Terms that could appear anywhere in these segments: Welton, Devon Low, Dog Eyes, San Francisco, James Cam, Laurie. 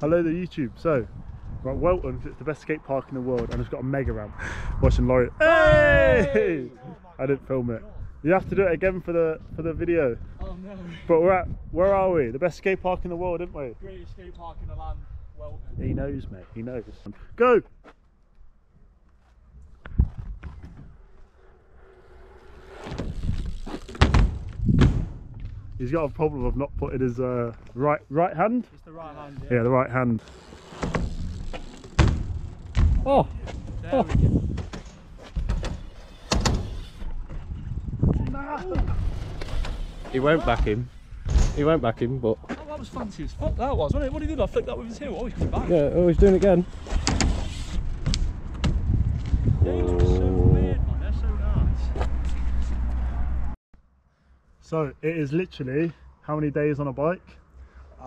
Hello there YouTube. So we're at Welton, it's the best skate park in the world, and it's got a mega ramp. Watching Laurie. Hey! I didn't film it. You have to do it again for the video. Oh no. But we're at, where are we? The best skate park in the world, aren't we? Greatest skate park in the land, Welton. He knows, mate, he knows. Go! He's got a problem of not putting his right hand. It's the right hand, yeah. Yeah, the right hand. Oh! There we go. Nah. He won't back him. He won't back him, but... Oh, that was fancy as fuck, that was, wasn't it? What did he do? I flicked that with his heel. Oh, he's coming back. Yeah, oh, he's doing it again. James was so weird, man. They're so nice. So it is literally how many days on a bike?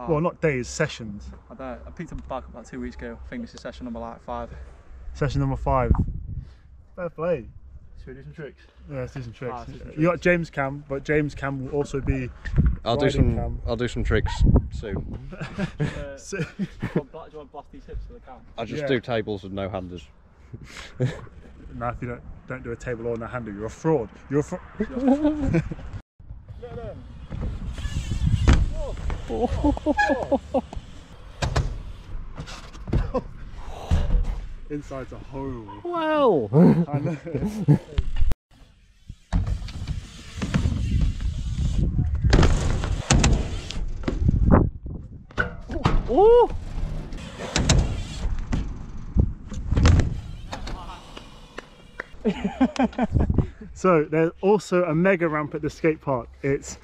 Well, not days, sessions. I don't. I picked up a bike about 2 weeks ago. I think this is session number like 5. Session number 5. Fair play. Should we do some tricks? Yeah, let's do some tricks. You got James Cam, but James Cam will also be. I'll do some tricks soon. Do you want to blast these hips to the cam? I just do tables with no handers. No, if you don't do a table or no hander, you're a fraud. You're a fraud. Inside's a hole. Wow! I know. Oh! So there's also a mega ramp at the skate park. It's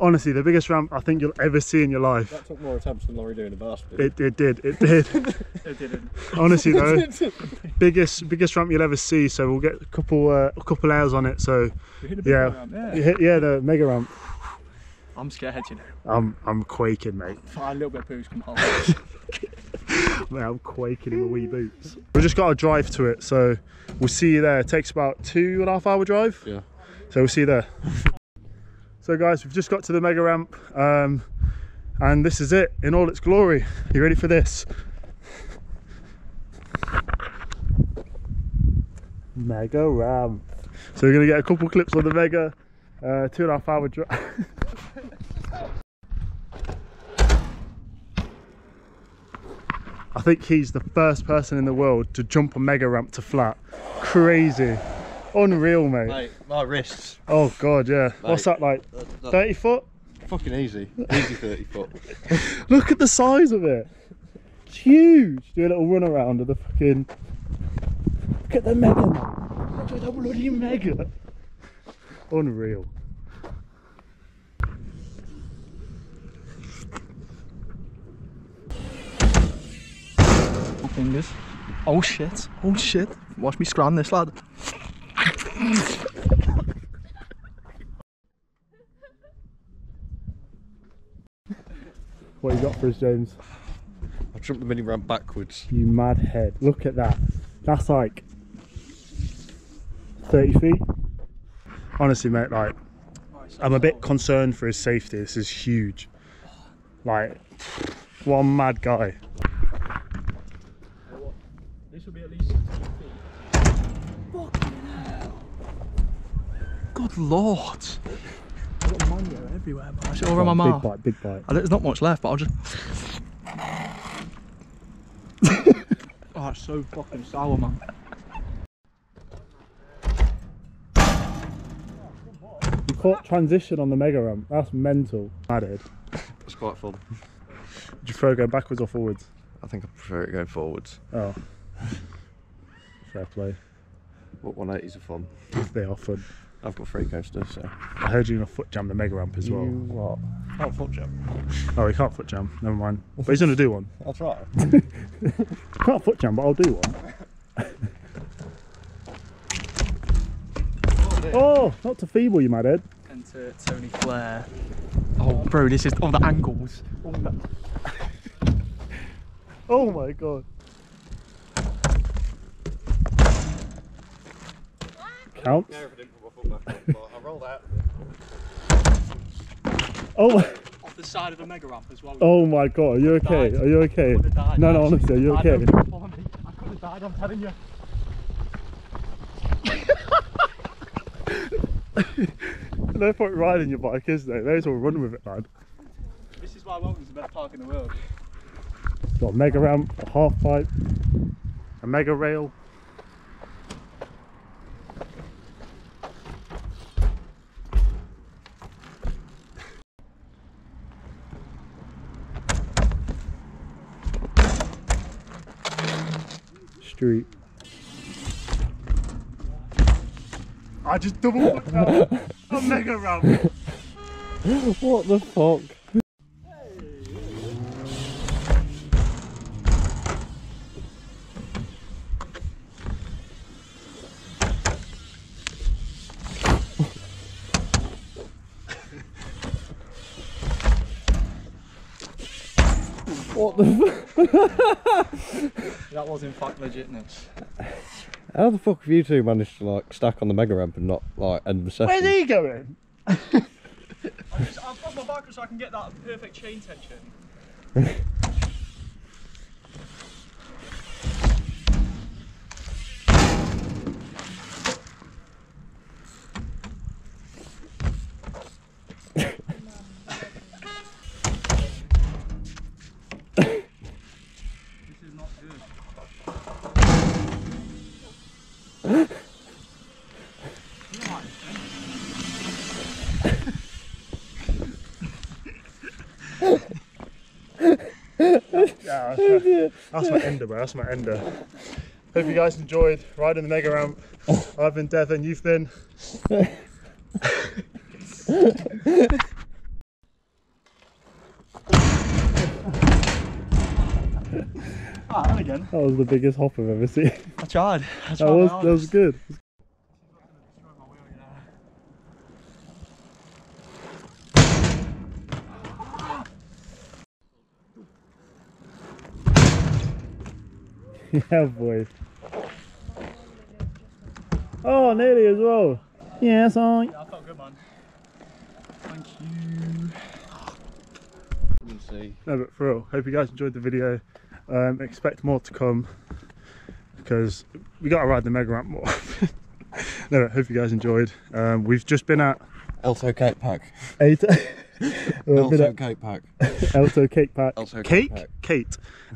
honestly the biggest ramp I think you'll ever see in your life. That took more attempts than Laurie doing a bastard. It did. It didn't. Honestly though, biggest ramp you'll ever see. So we'll get a couple hours on it. So the mega ramp. I'm scared, you know. I'm quaking, mate. A little bit of poo's come on. Mate, I'm quaking in my wee boots. We've just got to drive to it. So we'll see you there. It takes about 2.5 hour drive. Yeah. So we'll see you there. So guys, we've just got to the mega ramp, and this is it in all its glory. You ready for this? Mega ramp. So we're gonna get a couple clips on the mega 2.5 hour drive. I think he's the first person in the world to jump a mega ramp to flat. Crazy. Unreal, mate. Mate, my wrists. Oh god, yeah. Mate, what's that like? 30 foot? Fucking easy. Easy 30 foot. Look at the size of it. It's huge. Do a little run around of the fucking... Look at the mega, man. Look at the bloody mega. Unreal. Fingers. Oh shit. Oh shit. Watch me scram this lad. What you got for us, James? I jumped the mini ramp backwards. You mad head. Look at that. That's like 30 feet. Honestly, mate, like, I'm a bit concerned for his safety. This is huge. Like, one mad guy. This will be at least 60 feet. Fucking hell. Good lord. I've got mondo everywhere, man. It's all around my mouth. Big bite, big bite. There's not much left, but I'll just... Oh, it's so fucking sour, man. You caught transition on the mega ramp. That's mental. Added. That's quite fun. Did you prefer going backwards or forwards? I think I prefer it going forwards. Oh. Fair play. What 180s are fun. They are fun. I've got free coaster, so. I heard you're gonna foot jam the mega ramp as well. You what? Can't foot jam. Oh, he can't foot jam. Never mind. But he's gonna do one. I'll try. Can't foot jam, but I'll do one. Oh, not to feeble you, mad head. And to Tony Flair. Oh, bro, this is all the angles. All the... Oh my god. Count. Oh, the side of a mega ramp as well. Oh my god, are you okay? Are you okay? No, no, honestly, are you okay? I could have died, I'm telling you. No point riding your bike, is there? They just all run with it, man. This is why Welton's the best park in the world. Got a mega ramp, a half pipe, a mega rail. Street. I just double fucked up a mega ramp. What the fuck? What the fuck? That was in fact legitness. How the fuck have you two managed to like stack on the mega ramp and not like end the session? Where's he going? I've got my bike so I can get that perfect chain tension. That's my ender, bro. That's my ender. Hope you guys enjoyed riding the mega ramp. I've been Devon, you've been. Ah, that again. That was the biggest hop I've ever seen. I tried. That was good. Yeah, boy. Oh, nearly as well. Yeah, son. Yeah, I felt good, man. Thank you. We'll see. No, but for real, hope you guys enjoyed the video. Expect more to come because we got to ride the mega ramp more. No, but hope you guys enjoyed. We've just been at Welton Skatepark. Welton Skatepark. Welton Skatepark.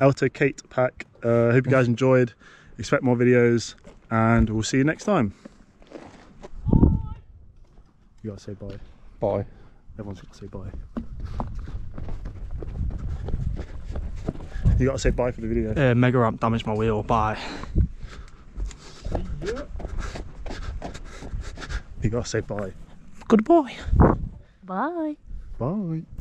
Welton Skatepark. Hope you guys enjoyed. Expect more videos, and we'll see you next time. Bye. You gotta say bye. Bye. Everyone's gotta say bye. You gotta say bye for the video. Mega ramp damaged my wheel. Bye. You gotta say bye. Goodbye. Bye. Bye.